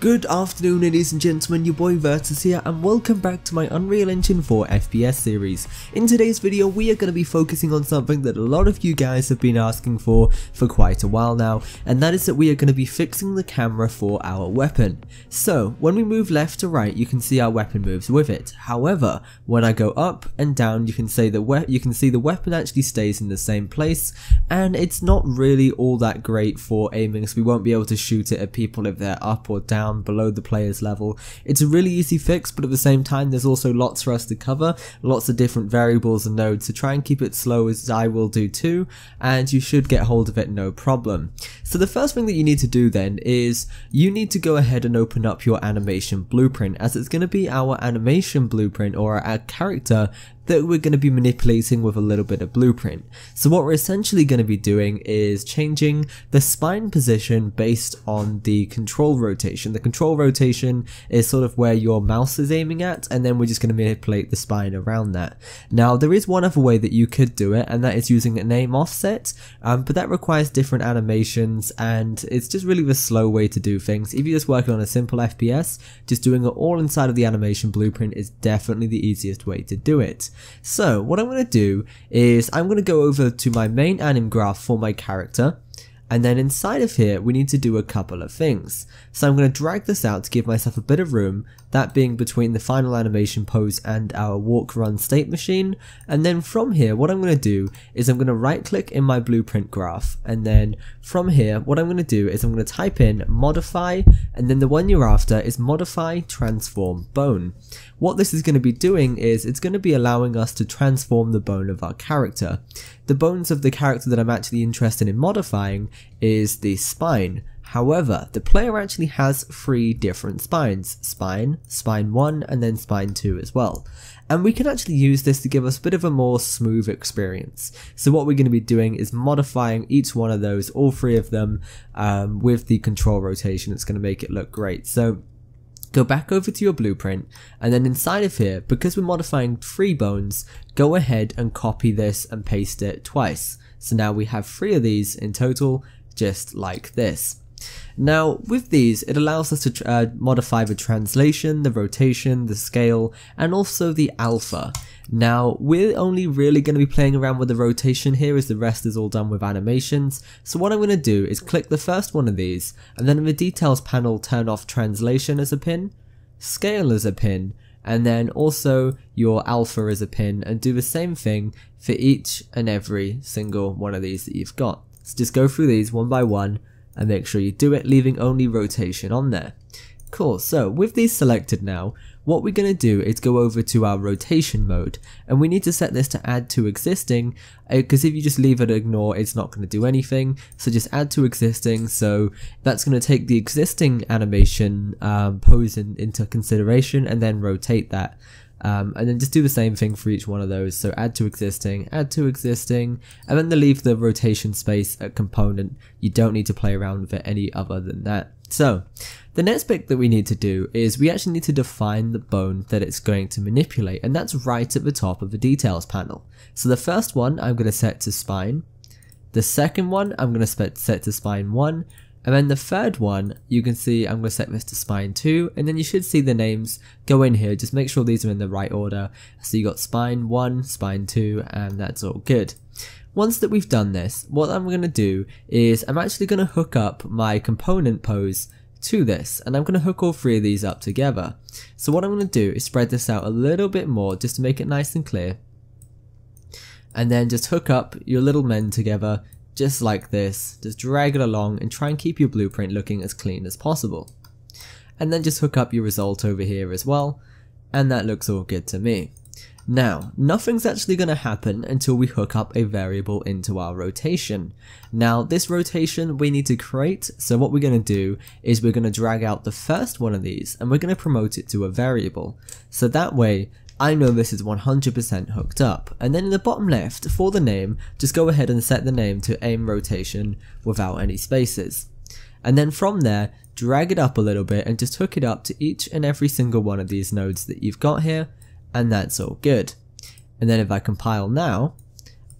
Good afternoon ladies and gentlemen, your boy Virtus here and welcome back to my Unreal Engine 4 FPS series. In today's video we are going to be focusing on something that a lot of you guys have been asking for quite a while now, and that is that we are going to be fixing the camera for our weapon. So when we move left to right you can see our weapon moves with it, however when I go up and down you can see the weapon actually stays in the same place, and it's not really all that great for aiming, so we won't be able to shoot it at people if they're up or down below the player's level. It's a really easy fix, but at the same time there's also lots for us to cover, lots of different variables and nodes, so try and keep it slow as I will do too, and you should get hold of it no problem. So the first thing that you need to do then is you need to go ahead and open up your animation blueprint, as it's going to be our animation blueprint or our character that we're going to be manipulating with a little bit of blueprint. So what we're essentially going to be doing is changing the spine position based on the control rotation. The control rotation is sort of where your mouse is aiming at, and then we're just going to manipulate the spine around that. Now there is one other way that you could do it, and that is using an aim offset, but that requires different animations and it's just really the slow way to do things. If you're just working on a simple FPS, just doing it all inside of the animation blueprint is definitely the easiest way to do it. So what I'm going to do is I'm going to go over to my main anim graph for my character, and then inside of here we need to do a couple of things. So I'm going to drag this out to give myself a bit of room, that being between the final animation pose and our walk run state machine, and then from here what I'm going to do is I'm going to right click in my blueprint graph, and then from here what I'm going to do is I'm going to type in modify, and then the one you're after is modify transform bone. What this is going to be doing is it's going to be allowing us to transform the bone of our character. The bones of the character that I'm actually interested in modifying is the spine. However, the player actually has 3 different spines, spine 1, and then spine 2 as well. And we can actually use this to give us a bit of a more smooth experience. So what we're going to be doing is modifying each one of those, all 3 of them, with the control rotation. It's going to make it look great. So go back over to your blueprint, and then inside of here, because we're modifying 3 bones, go ahead and copy this and paste it twice. So now we have 3 of these in total, just like this. Now with these, it allows us to modify the translation, the rotation, the scale, and also the alpha. Now we're only really going to be playing around with the rotation here, as the rest is all done with animations. So what I'm going to do is click the first one of these, and then in the details panel turn off translation as a pin, scale as a pin, and then also your alpha as a pin, and do the same thing for each and every single one of these that you've got. So just go through these one by one and make sure you do it, leaving only rotation on there. Cool, so with these selected now, what we're going to do is go over to our rotation mode, and we need to set this to add to existing, because if you just leave it ignore, it's not going to do anything. So just add to existing, so that's going to take the existing animation pose into consideration and then rotate that. And then just do the same thing for each one of those, so add to existing, and then leave the rotation space at component. You don't need to play around with it any other than that. So the next bit that we need to do is we actually need to define the bone that it's going to manipulate, and that's right at the top of the details panel. So the first one I'm going to set to spine, the second one I'm going to set to spine 1, and then the third one, you can see I'm going to set this to spine 2, and then you should see the names go in here. Just make sure these are in the right order. So you got spine 1, spine 2, and that's all good. Once that we've done this, what I'm going to do is I'm actually going to hook up my component pose to this, and I'm going to hook all 3 of these up together. So what I'm going to do is spread this out a little bit more just to make it nice and clear, and then just hook up your little men together just like this. Just drag it along and try and keep your blueprint looking as clean as possible, and then just hook up your result over here as well, and that looks all good to me. Now nothing's actually going to happen until we hook up a variable into our rotation. Now this rotation we need to create, so what we're going to do is we're going to drag out the first one of these and we're going to promote it to a variable, so that way I know this is 100% hooked up. And then in the bottom left for the name, just go ahead and set the name to aim rotation without any spaces, and then from there drag it up a little bit and just hook it up to each and every single one of these nodes that you've got here, and that's all good. And then if I compile now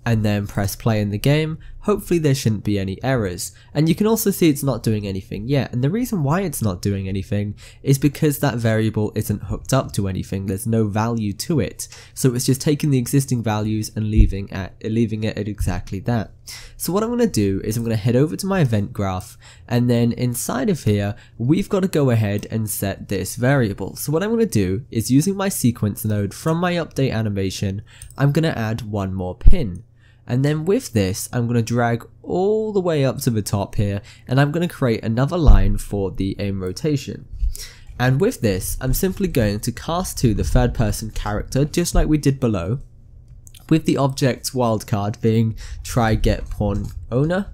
and then press play in the game, hopefully there shouldn't be any errors. And you can also see it's not doing anything yet, and the reason why it's not doing anything is because that variable isn't hooked up to anything, there's no value to it, so it's just taking the existing values and leaving it at exactly that. So what I'm going to do is I'm going to head over to my event graph, and then inside of here we've got to go ahead and set this variable. So what I'm going to do is, using my sequence node from my update animation, I'm going to add one more pin. And then with this, I'm going to drag all the way up to the top here, and I'm going to create another line for the aim rotation. And with this, I'm simply going to cast to the third person character, just like we did below, with the object's wildcard being try get pawn owner.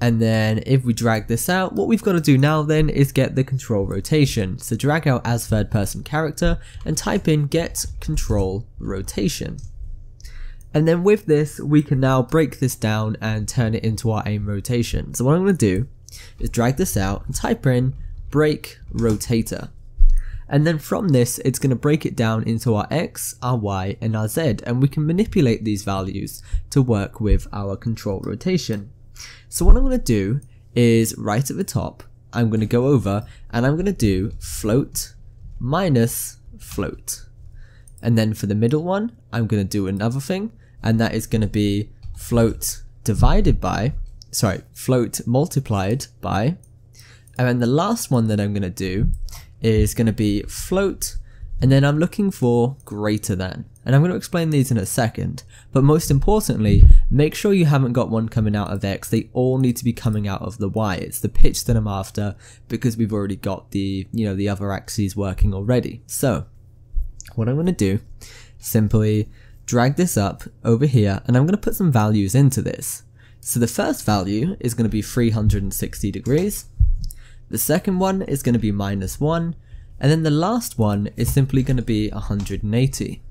And then if we drag this out, what we've got to do now then is get the control rotation. So drag out as third person character and type in get control rotation. And then with this, we can now break this down and turn it into our aim rotation. So what I'm going to do is drag this out and type in break rotator. And then from this, it's going to break it down into our X, our Y, and our Z, and we can manipulate these values to work with our control rotation. So what I'm going to do is, right at the top, I'm going to go over and I'm going to do float minus float. And then for the middle one, I'm going to do another thing, and that is going to be float divided by, sorry, float multiplied by, and then the last one that I'm going to do is going to be float, and then I'm looking for greater than. And I'm going to explain these in a second, but most importantly, make sure you haven't got one coming out of X, they all need to be coming out of the Y. It's the pitch that I'm after, because we've already got the, you know, the other axes working already. So what I'm going to do, simply drag this up over here, and I'm going to put some values into this. So the first value is going to be 360 degrees. The second one is going to be -1, and then the last one is simply going to be 180.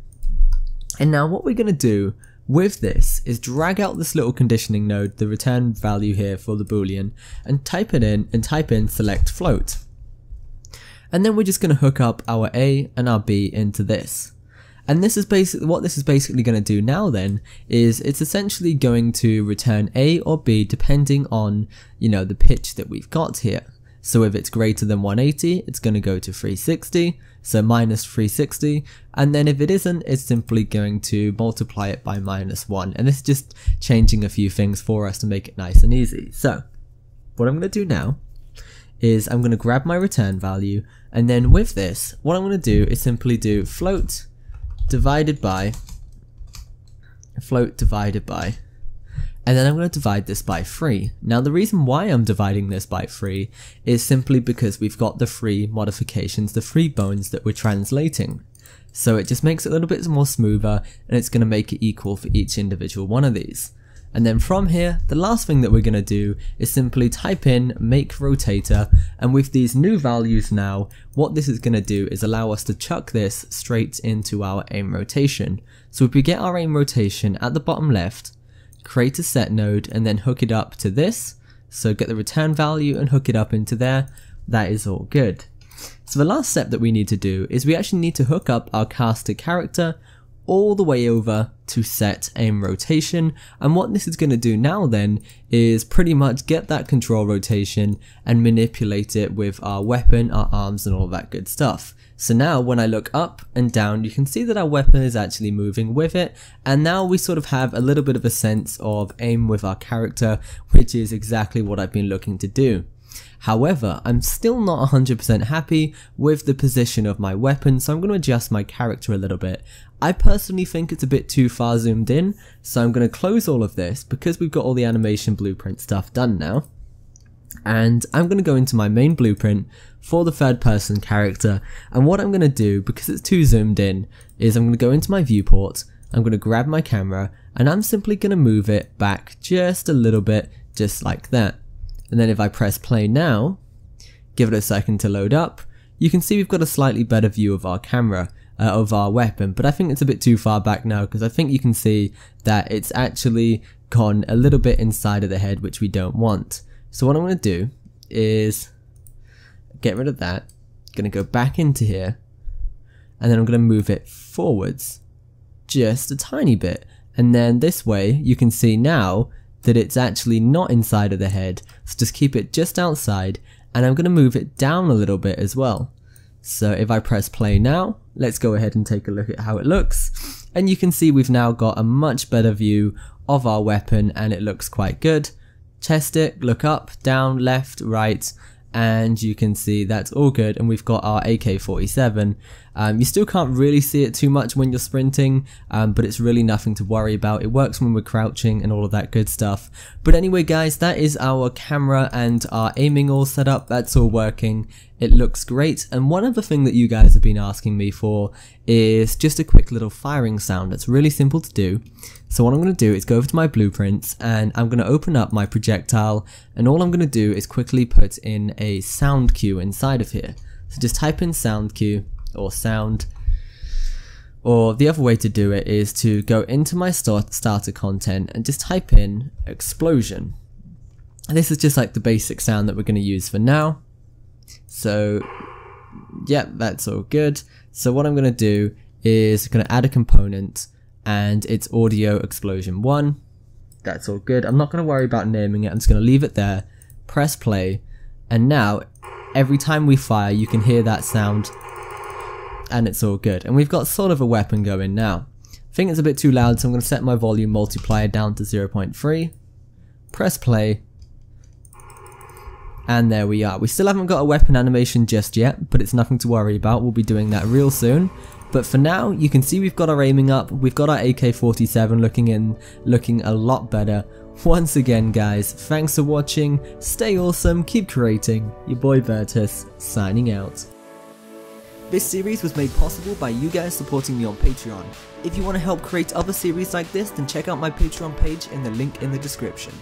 And now what we're going to do with this is drag out this little conditioning node, the return value here for the boolean, and type it in and type in select float. And then we're just going to hook up our A and our B into this. And this is basically what this is basically going to do now then, is it's essentially going to return A or B depending on, you know, the pitch that we've got here. So if it's greater than 180, it's going to go to 360, so -360, and then if it isn't, it's simply going to multiply it by -1, and it's just changing a few things for us to make it nice and easy. So what I'm going to do now is I'm going to grab my return value, and then with this, what I'm going to do is simply do float divided by, and then I'm going to divide this by 3. Now the reason why I'm dividing this by 3 is simply because we've got the 3 modifications, the 3 bones that we're translating. So it just makes it a little bit more smoother, and it's going to make it equal for each individual one of these. And then from here, the last thing that we're going to do is simply type in make rotator, and with these new values now, what this is going to do is allow us to chuck this straight into our aim rotation. So if we get our aim rotation at the bottom left, create a set node and then hook it up to this, so get the return value and hook it up into there, that is all good. So the last step that we need to do is we actually need to hook up our caster character all the way over to set aim rotation, and what this is going to do now then is pretty much get that control rotation and manipulate it with our weapon, our arms, and all that good stuff. So now when I look up and down, you can see that our weapon is actually moving with it, and now we sort of have a little bit of a sense of aim with our character, which is exactly what I've been looking to do. However, I'm still not 100% happy with the position of my weapon, so I'm going to adjust my character a little bit. I personally think it's a bit too far zoomed in, so I'm going to close all of this because we've got all the animation blueprint stuff done now. And I'm going to go into my main blueprint for the third person character, and what I'm going to do, because it's too zoomed in, is I'm going to go into my viewport, I'm going to grab my camera, and I'm simply going to move it back just a little bit, just like that. And then if I press play now, give it a second to load up, you can see we've got a slightly better view of our camera, of our weapon, but I think it's a bit too far back now, because I think you can see that it's actually gone a little bit inside of the head, which we don't want. So what I'm going to do is get rid of that, I'm going to go back into here, and then I'm going to move it forwards just a tiny bit, and then this way you can see now that it's actually not inside of the head, so just keep it just outside, and I'm going to move it down a little bit as well. So if I press play now, let's go ahead and take a look at how it looks, and you can see we've now got a much better view of our weapon and it looks quite good. Chest it, look up, down, left, right, and you can see that's all good, and we've got our AK-47. You still can't really see it too much when you're sprinting, but it's really nothing to worry about. It works when we're crouching and all of that good stuff. But anyway guys, that is our camera and our aiming all set up. That's all working. It looks great. And one other thing that you guys have been asking me for is just a quick little firing sound. It's really simple to do. So what I'm going to do is go over to my blueprints and I'm going to open up my projectile, and all I'm going to do is quickly put in a sound cue inside of here. So just type in sound cue or sound, or the other way to do it is to go into my starter content and just type in explosion. And this is just like the basic sound that we're going to use for now. So yeah, that's all good. So what I'm going to do is I'm going to add a component, and it's audio explosion 1. That's all good. I'm not going to worry about naming it. I'm just going to leave it there, press play, and now every time we fire you can hear that sound, and it's all good, and we've got sort of a weapon going now. I think it's a bit too loud, so I'm going to set my volume multiplier down to 0.3, press play, and there we are. We still haven't got a weapon animation just yet, but it's nothing to worry about. We'll be doing that real soon. But for now, you can see we've got our aiming up, we've got our AK-47 looking a lot better. Once again guys, thanks for watching, stay awesome, keep creating, your boy Virtus, signing out. This series was made possible by you guys supporting me on Patreon. If you want to help create other series like this, then check out my Patreon page in the link in the description.